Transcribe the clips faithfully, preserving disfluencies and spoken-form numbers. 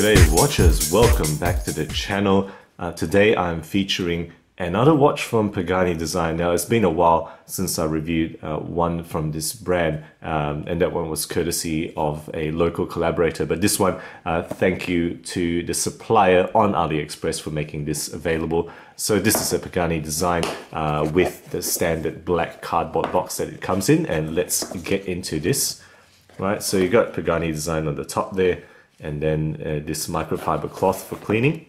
G'day watchers, welcome back to the channel. Uh, today I'm featuring another watch from Pagani Design. Now it's been a while since I reviewed uh, one from this brand, um, and that one was courtesy of a local collaborator, but this one, uh, thank you to the supplier on AliExpress for making this available. So this is a Pagani Design uh, with the standard black cardboard box that it comes in, and let's get into this. Right, so you got Pagani Design on the top there, and then uh, this microfiber cloth for cleaning.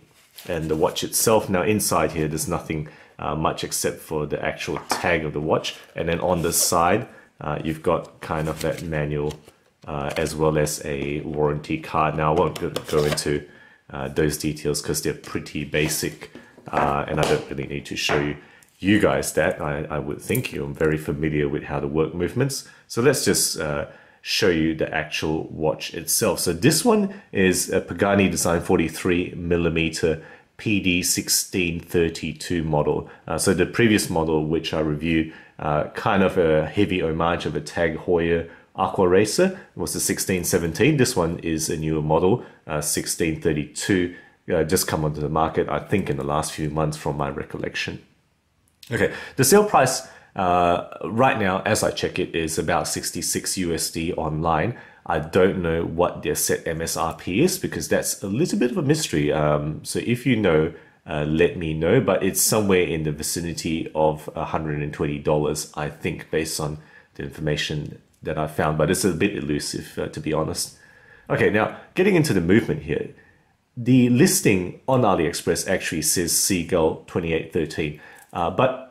And the watch itself, now inside here there's nothing uh, much except for the actual tag of the watch, and then on the side uh, you've got kind of that manual uh, as well as a warranty card. Now I won't go into uh, those details because they're pretty basic, uh, and I don't really need to show you you guys that. I, I would think you're very familiar with how to work movements, so let's just uh, show you the actual watch itself. So this one is a Pagani Design forty-three millimeter P D sixteen thirty-two model. Uh, so the previous model which I reviewed, uh, kind of a heavy homage of a Tag Heuer Aquaracer, was the sixteen seventeen. This one is a newer model, uh, sixteen thirty-two, uh, just come onto the market I think in the last few months from my recollection. Okay, the sale price Uh, right now, as I check it, is about sixty-six U S D online. I don't know what their set M S R P is because that's a little bit of a mystery. Um, so if you know, uh, let me know. But it's somewhere in the vicinity of one hundred twenty dollars, I think, based on the information that I found. But it's a bit elusive, uh, to be honest. Okay, now getting into the movement here. The listing on AliExpress actually says Seagull twenty-eight thirteen, uh, but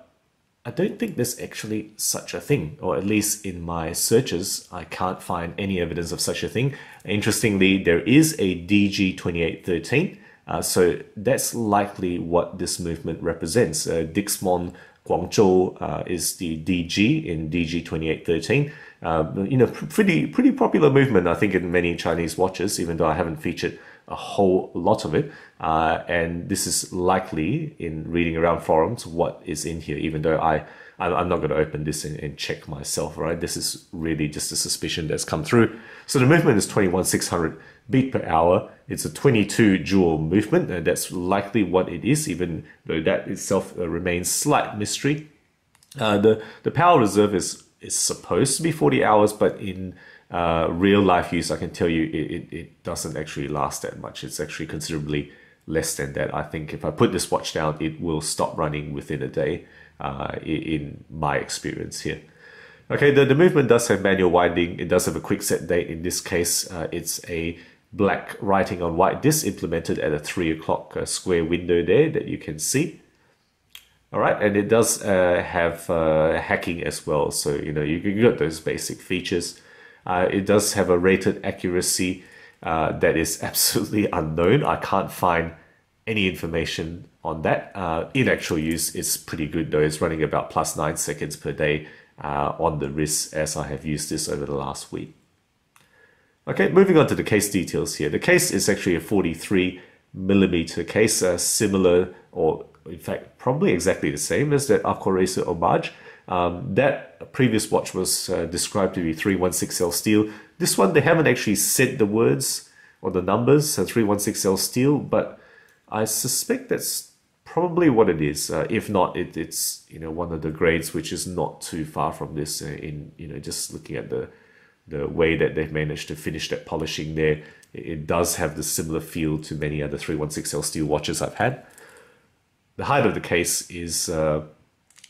I don't think there's actually such a thing, or at least in my searches, I can't find any evidence of such a thing. Interestingly, there is a D G twenty-eight thirteen, uh, so that's likely what this movement represents. Uh, Dixmont Guangzhou uh, is the D G in D G twenty-eight thirteen. Uh, you know, pretty, pretty popular movement, I think, in many Chinese watches, even though I haven't featured a whole lot of it, uh, and this is likely, in reading around forums, what is in here, even though I, I'm not going to open this and, and check myself, right? This is really just a suspicion that's come through. So the movement is twenty-one thousand six hundred beat per hour. It's a twenty-two joule movement, and that's likely what it is, even though that itself remains slight mystery. Uh, the, the power reserve is, is supposed to be forty hours, but in Uh, real life use, I can tell you it, it, it doesn't actually last that much. It's actually considerably less than that. I think if I put this watch down, it will stop running within a day, uh, in my experience here. Okay, the, the movement does have manual winding. It does have a quick set date. In this case, uh, it's a black writing on white disc implemented at a three o'clock uh, square window there that you can see. All right, and it does uh, have uh, hacking as well. So, you know, you, you got those basic features. Uh, it does have a rated accuracy uh, that is absolutely unknown. I can't find any information on that. Uh, in actual use, it's pretty good though. It's running about plus nine seconds per day uh, on the wrist, as I have used this over the last week. Okay, moving on to the case details here. The case is actually a forty-three millimeter case, uh, similar, or in fact, probably exactly the same as that Aquaracer homage. Um, that previous watch was uh, described to be three one six L steel. This one, they haven't actually said the words or the numbers, so three one six L steel, but I suspect that's probably what it is. Uh, if not, it, it's, you know, one of the grades which is not too far from this. Uh, in, you know, just looking at the the way that they've managed to finish that polishing there, it, it does have the similar feel to many other three one six L steel watches I've had. The height of the case is Uh,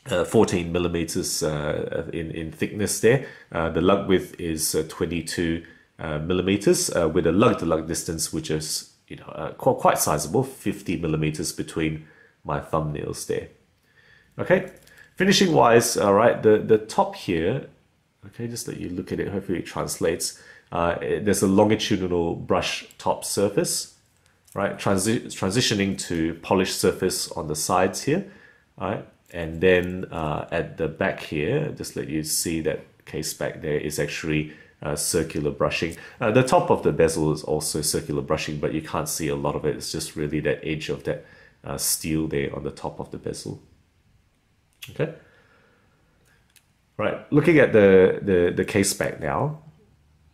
Uh, fourteen millimeters uh, in, in thickness there. Uh, the lug width is uh, twenty-two millimeters uh, with a lug to lug distance which is, you know, uh, quite, quite sizable, fifty millimeters between my thumbnails there. Okay, finishing wise, all right, the, the top here, okay, just let you look at it, hopefully it translates. Uh, it, there's a longitudinal brush top surface, right, transi transitioning to polished surface on the sides here, all right. And then uh, at the back here, just let you see that case back there is actually uh, circular brushing. Uh, the top of the bezel is also circular brushing, but you can't see a lot of it. It's just really that edge of that uh, steel there on the top of the bezel. Okay. Right, looking at the, the, the case back now,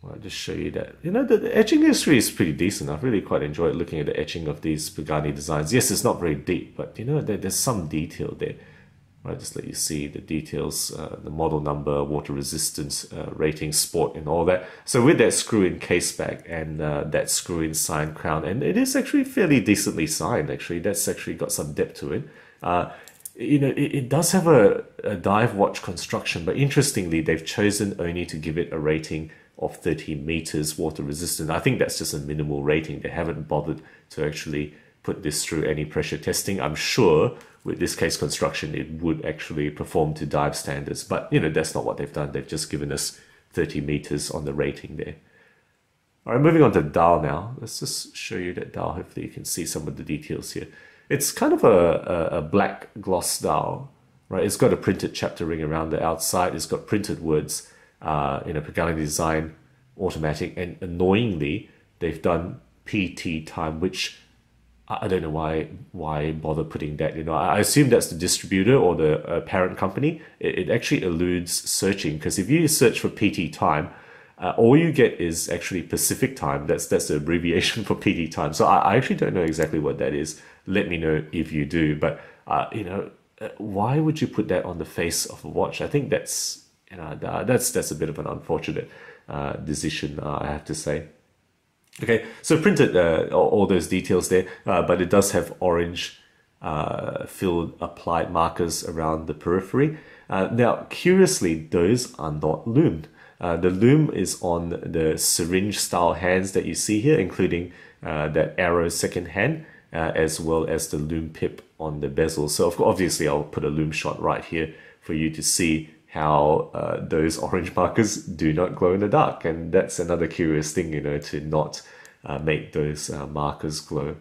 I'll just show you that. You know, the, the etching history is pretty decent. I've really quite enjoyed looking at the etching of these Pagani designs. Yes, it's not very deep, but you know, there, there's some detail there. I'll just let you see the details, uh, the model number, water resistance, uh, rating, sport, and all that. So with that screw-in case back and uh, that screw-in signed crown, and it is actually fairly decently signed, actually. That's actually got some depth to it. Uh, you know, it, it does have a, a dive watch construction, but interestingly, they've chosen only to give it a rating of thirty meters water resistant. I think that's just a minimal rating. They haven't bothered to actually put this through any pressure testing. I'm sure with this case construction, it would actually perform to dive standards, but you know, that's not what they've done. They've just given us thirty meters on the rating there. All right, moving on to dial now. Let's just show you that dial. Hopefully you can see some of the details here. It's kind of a, a, a black gloss dial, right? It's got a printed chapter ring around the outside. It's got printed words uh, in a Pagani design automatic, and annoyingly, they've done P T time, which I don't know why why bother putting that. You know, I assume that's the distributor or the uh, parent company. It, it actually eludes searching, because if you search for P T time, uh, all you get is actually Pacific time. That's that's the abbreviation for P T time. So I, I actually don't know exactly what that is. Let me know if you do. But uh, you know, why would you put that on the face of a watch? I think that's you know that's that's a bit of an unfortunate uh, decision, uh, I have to say. Okay, so printed uh, all those details there, uh, but it does have orange uh, filled applied markers around the periphery. Uh, now, curiously, those are not loomed. Uh, the loom is on the syringe-style hands that you see here, including uh, that arrow second hand, uh, as well as the loom pip on the bezel. So obviously, I'll put a loom shot right here for you to see how uh, those orange markers do not glow in the dark. And that's another curious thing, you know, to not uh, make those uh, markers glow.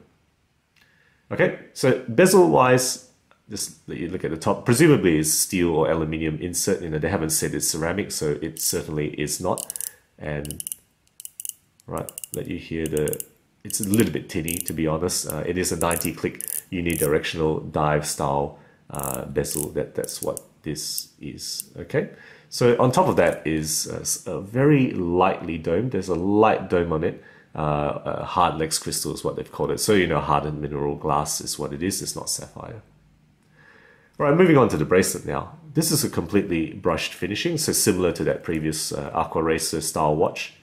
Okay, so bezel-wise, just let you look at the top. Presumably it's steel or aluminium insert. You know, they haven't said it's ceramic, so it certainly is not. And right, let you hear the, it's a little bit tinny, to be honest. Uh, it is a ninety click unidirectional dive style uh, bezel. That, that's what this is. Okay, so on top of that is a, a very lightly domed, there's a light dome on it, uh, uh, Hardlex crystal is what they've called it, so you know, hardened mineral glass is what it is, it's not sapphire. All right, moving on to the bracelet now. This is a completely brushed finishing, so similar to that previous uh, Aquaracer style watch,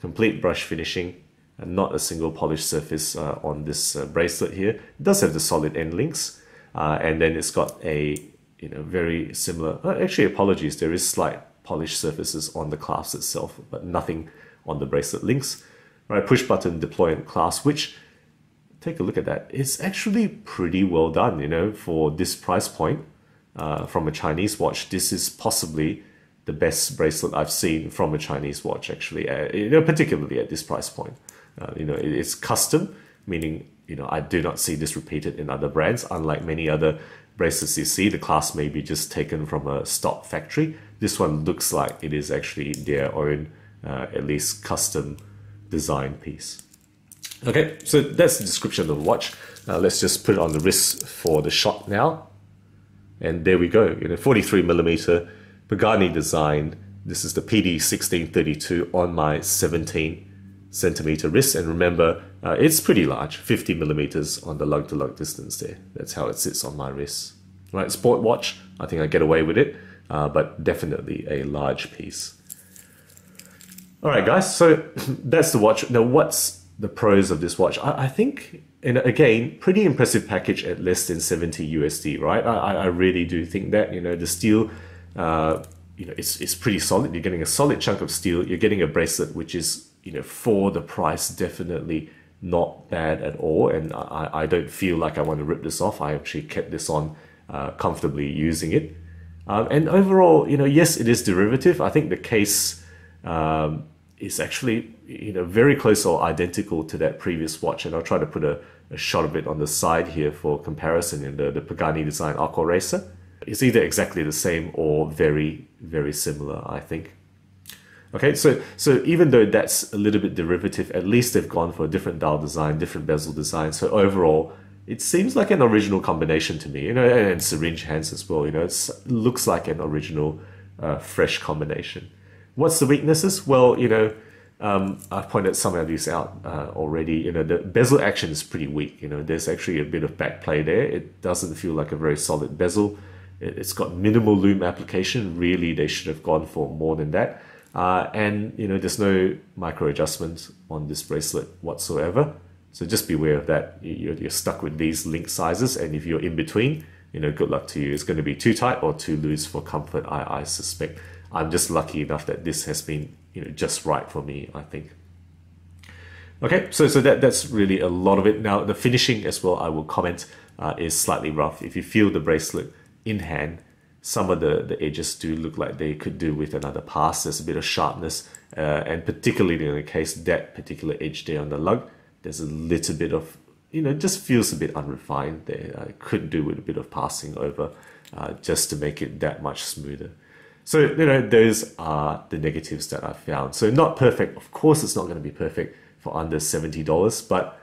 complete brush finishing, and not a single polished surface uh, on this uh, bracelet here. It does have the solid end links, uh, and then it's got a You know, very similar. Oh, actually, apologies. There is slight polished surfaces on the clasp itself, but nothing on the bracelet links. Right, push button deploy and clasp. Which, take a look at that. It's actually pretty well done. You know, for this price point, uh, from a Chinese watch, this is possibly the best bracelet I've seen from a Chinese watch. Actually, uh, you know, particularly at this price point. Uh, you know, it, it's custom, meaning you know I do not see this repeated in other brands. Unlike many other bracelets you see, the clasp may be just taken from a stock factory. This one looks like it is actually their own, uh, at least custom design piece. Okay, so that's the description of the watch. Uh, let's just put it on the wrist for the shot now. And there we go, you know, forty-three millimeter Pagani design. This is the P D sixteen thirty-two on my seventeen centimeter wrist, and remember uh, it's pretty large, fifty millimeters on the lug to lug distance there. That's how it sits on my wrist. Right, sport watch, I think I get away with it, uh, but definitely a large piece. All right guys, so that's the watch. Now what's the pros of this watch? I, I think, and again, pretty impressive package at less than seventy U S D, right? I, I really do think that, you know, the steel, uh, you know, it's, it's pretty solid. You're getting a solid chunk of steel, you're getting a bracelet which is, you know, for the price, definitely not bad at all. And I, I don't feel like I want to rip this off. I actually kept this on uh, comfortably using it. Um, and overall, you know, yes, it is derivative. I think the case um, is actually, you know, very close or identical to that previous watch. And I'll try to put a, a shot of it on the side here for comparison in the, the Pagani Design Aquaracer. It's either exactly the same or very, very similar, I think. Okay, so, so even though that's a little bit derivative, at least they've gone for a different dial design, different bezel design. So overall, it seems like an original combination to me, you know, and, and syringe hands as well. You know, it looks like an original, uh, fresh combination. What's the weaknesses? Well, you know, Um, I've pointed some of these out uh, already. You know, the bezel action is pretty weak. You know, there's actually a bit of backplay there. It doesn't feel like a very solid bezel. It's got minimal lume application. Really, they should have gone for more than that. Uh, and, you know, there's no micro adjustments on this bracelet whatsoever. So just beware of that. You're, you're stuck with these link sizes. And if you're in between, you know, good luck to you. It's going to be too tight or too loose for comfort, I, I suspect. I'm just lucky enough that this has been, you know, just right for me, I think. Okay, so, so that, that's really a lot of it. Now, the finishing as well, I will comment, uh, is slightly rough. If you feel the bracelet in hand, some of the, the edges do look like they could do with another pass. There's a bit of sharpness, uh, and particularly in the case, that particular edge there on the lug, there's a little bit of, you know, just feels a bit unrefined there. I could do with a bit of passing over uh, just to make it that much smoother. So, you know, those are the negatives that I found. So not perfect. Of course, it's not going to be perfect for under seventy dollars, but,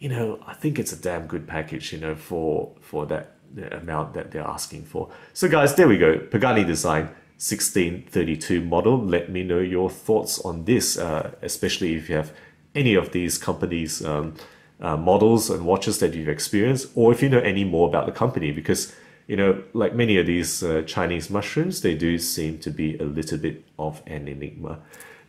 you know, I think it's a damn good package, you know, for, for that the amount that they're asking for. So guys, there we go. Pagani Design sixteen thirty-two model. Let me know your thoughts on this, uh, especially if you have any of these companies' um, uh, models and watches that you've experienced, or if you know any more about the company, because, you know, like many of these uh, Chinese mushrooms, they do seem to be a little bit of an enigma.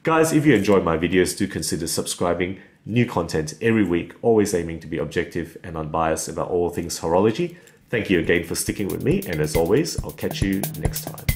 Guys, if you enjoyed my videos, do consider subscribing. New content every week, always aiming to be objective and unbiased about all things horology. Thank you again for sticking with me, and as always, I'll catch you next time.